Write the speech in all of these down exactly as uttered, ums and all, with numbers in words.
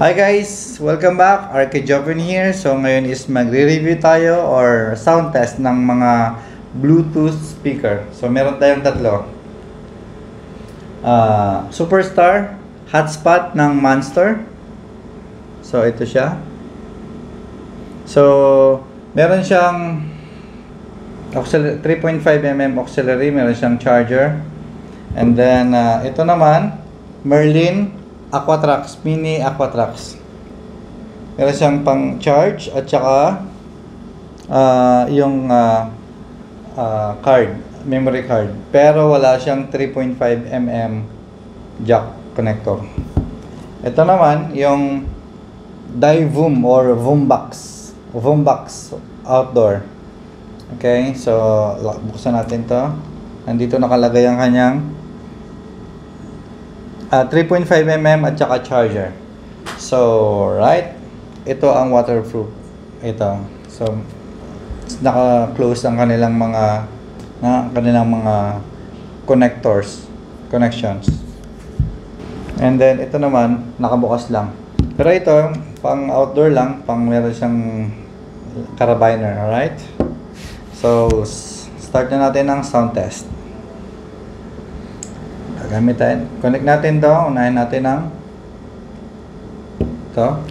Hi guys! Welcome back! Arki Joven here. So ngayon is magre-review tayo or sound test ng mga Bluetooth speaker. So meron tayong tatlo. Uh, Superstar, hotspot ng Monster. So ito siya. So meron siyang three point five millimeter auxiliary, meron siyang charger. And then uh, ito naman, Merlin Aquatrax, mini Aquatrax. Meron siyang pang charge at saka uh, yung uh, uh, card, memory card, pero wala siyang three point five millimeter jack connector. Ito naman yung Divoom or Voombox Voombox outdoor. Okay, so buksan natin to. Nandito nakalagay ang kanyang Uh, three point five millimeter at saka charger. So, right. Ito ang waterproof. Ito. So, naka-close ang kanilang mga na, kanilang mga connectors, connections. And then, ito naman, nakabukas lang. Pero ito, pang outdoor lang, pang meron siyang carabiner. Alright? So, start na natin ang sound test. Gamitin. Connect natin to. Unahin natin ang ito.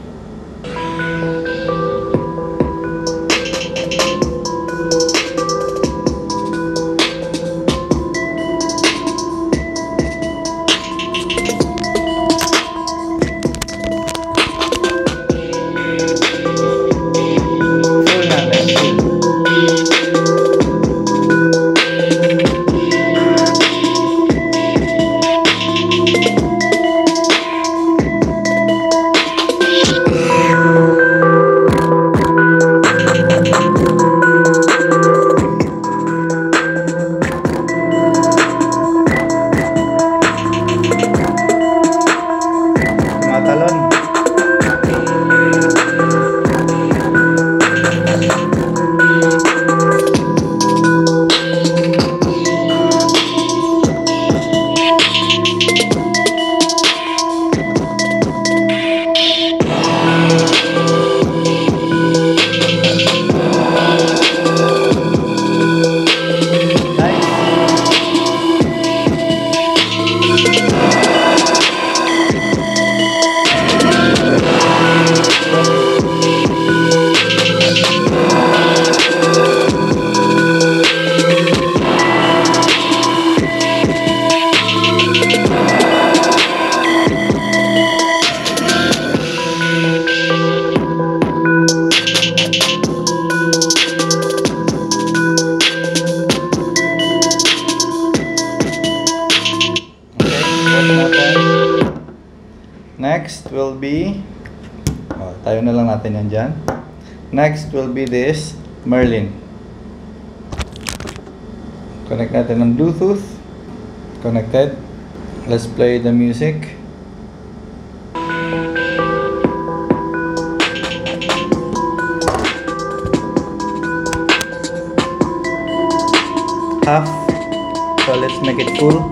Next will be, oh, tayo na lang natin yan dyan. Next will be this Merlin. Connect natin ng Bluetooth. Connected. Let's play the music. Half. So let's make it full.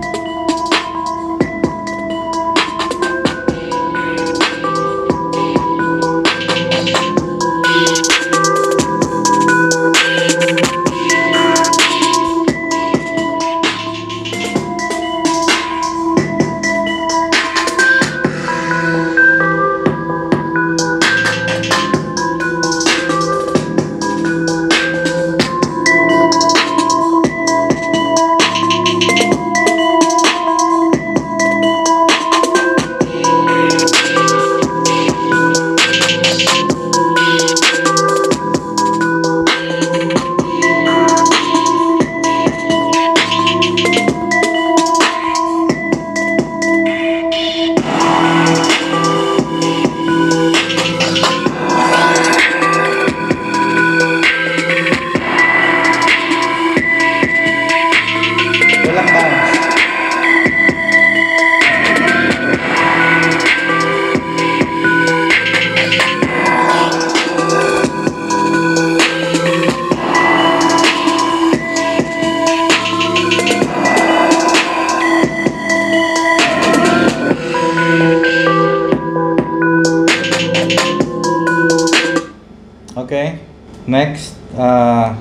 Okay, next uh,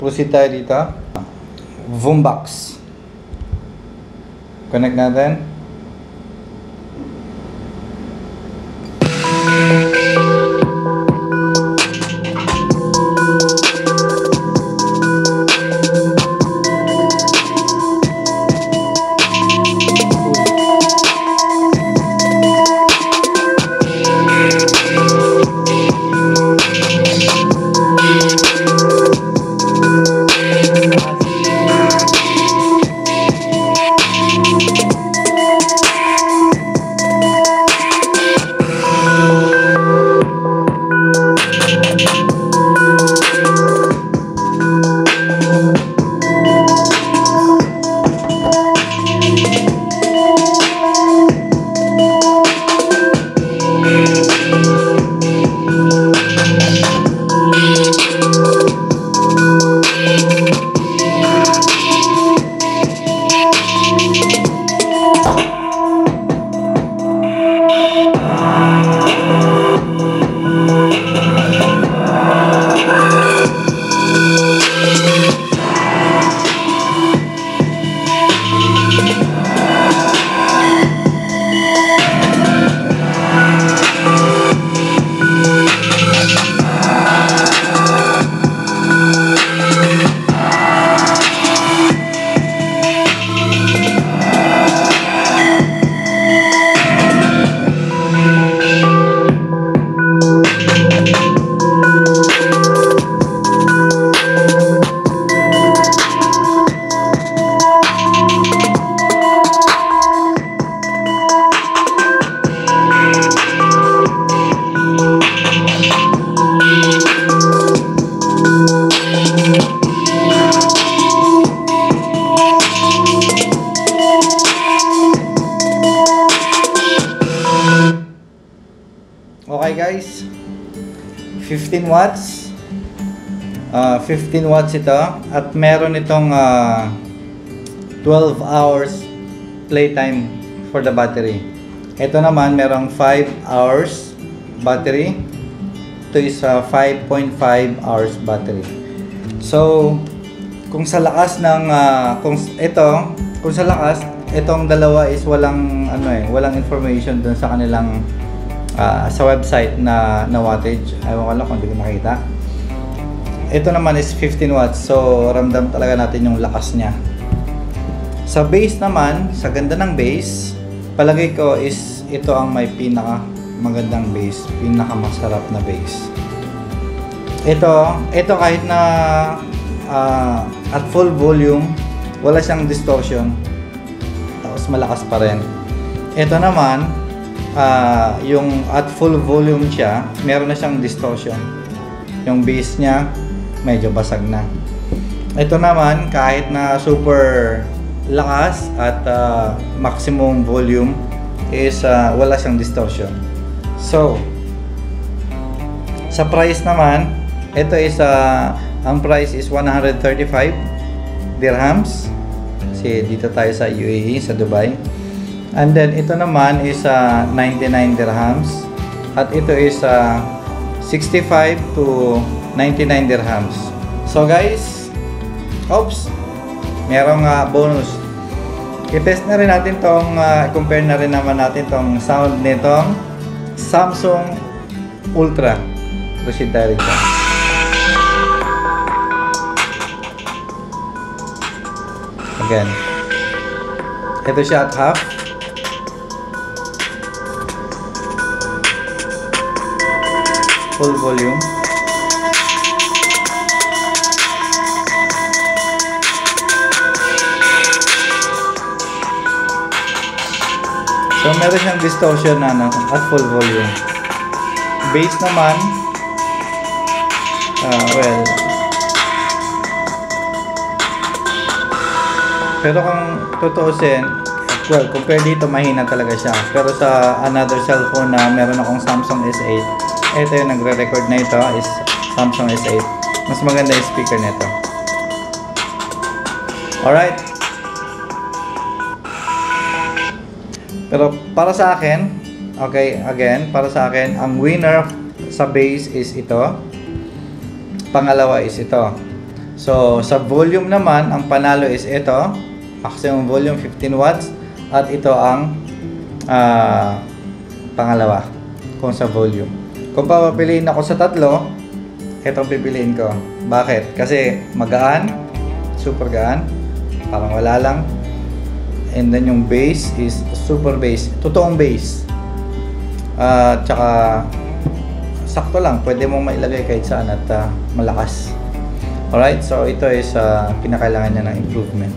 plusita dito Voombox, connect natin. Guys, fifteen watts, uh, fifteen watts ito, at meron itong uh, twelve hours playtime for the battery. Ito naman merong five hours battery. Ito is uh, five point five hours battery. So kung sa lakas ng uh, kung ito, kung sa lakas itong dalawa is walang ano eh, walang information dun sa kanilang Uh, sa website na, na wattage. Ewan ko lang kung hindi ko makita. Ito naman is fifteen watts, so ramdam talaga natin yung lakas niya. Sa base naman, sa ganda ng base, palagay ko is ito ang may pinaka magandang base, pinaka masarap na base. Ito, ito kahit na uh, at full volume, wala siyang distortion, tapos malakas pa rin. Ito naman, Uh, yung at full volume siya, meron na siyang distortion. Yung bass niya medyo basag na. Ito naman kahit na super lakas at uh, maximum volume is uh, wala siyang distortion. So sa price naman, ito is uh, ang price is one hundred thirty-five dirhams. Kasi dito tayo sa U A E, sa Dubai. And then ito naman is uh, ninety-nine dirhams, at ito is uh, sixty-five to ninety-nine dirhams. So guys, oops, merong uh, bonus. I-test na rin natin tong uh, compare na rin naman natin tong sound nitong Samsung Ultra Residary. Again, ito siya at half. Full volume. So meron siyang distortion na, na at full volume. Bass naman, uh, well, pero kung tutuusin, well, compare dito mahina talaga siya. Pero sa another cellphone na meron akong Samsung S eight, ito yung nagre-record na ito is Samsung S eight. Mas maganda yung speaker nito. Alright. Pero para sa akin, okay, again, para sa akin, ang winner sa bass is ito. pangalawa is ito. So sa volume naman, ang panalo is ito, maximum volume fifteen watts, at ito ang uh, pangalawa kung sa volume. Kung papapiliin ako sa tatlo, itong pipiliin ko. Bakit? Kasi magaan, super gaan, parang wala lang. And then yung bass is super bass, totoong bass. Uh, tsaka sakto lang, pwede mong mailagay kahit saan at uh, malakas. Alright, so ito is uh, kinakailangan niya ng improvement.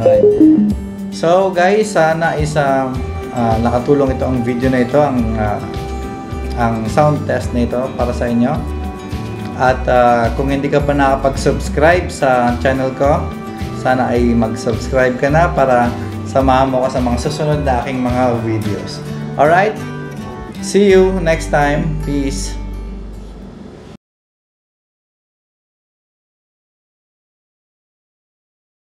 Alright. So guys, sana is uh, uh, nakatulong ito ang video na ito, ang, uh, ang sound test na ito para sa inyo. At uh, kung hindi ka pa nakapag-subscribe sa channel ko, sana ay mag-subscribe ka na para samahan mo ka sa mga susunod na aking mga videos. Alright? See you next time. Peace.